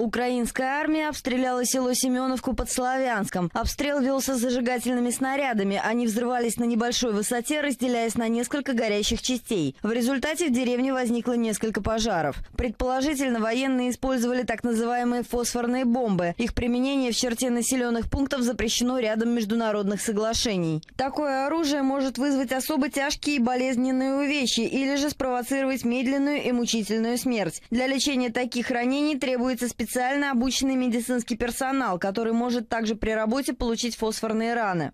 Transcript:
Украинская армия обстреляла село Семеновку под Славянском. Обстрел велся зажигательными снарядами. Они взрывались на небольшой высоте, разделяясь на несколько горящих частей. В результате в деревне возникло несколько пожаров. Предположительно, военные использовали так называемые фосфорные бомбы. Их применение в черте населенных пунктов запрещено рядом международных соглашений. Такое оружие может вызвать особо тяжкие и болезненные увечья или же спровоцировать медленную и мучительную смерть. Для лечения таких ранений требуется специально обученный медицинский персонал, который может также при работе получить фосфорные раны.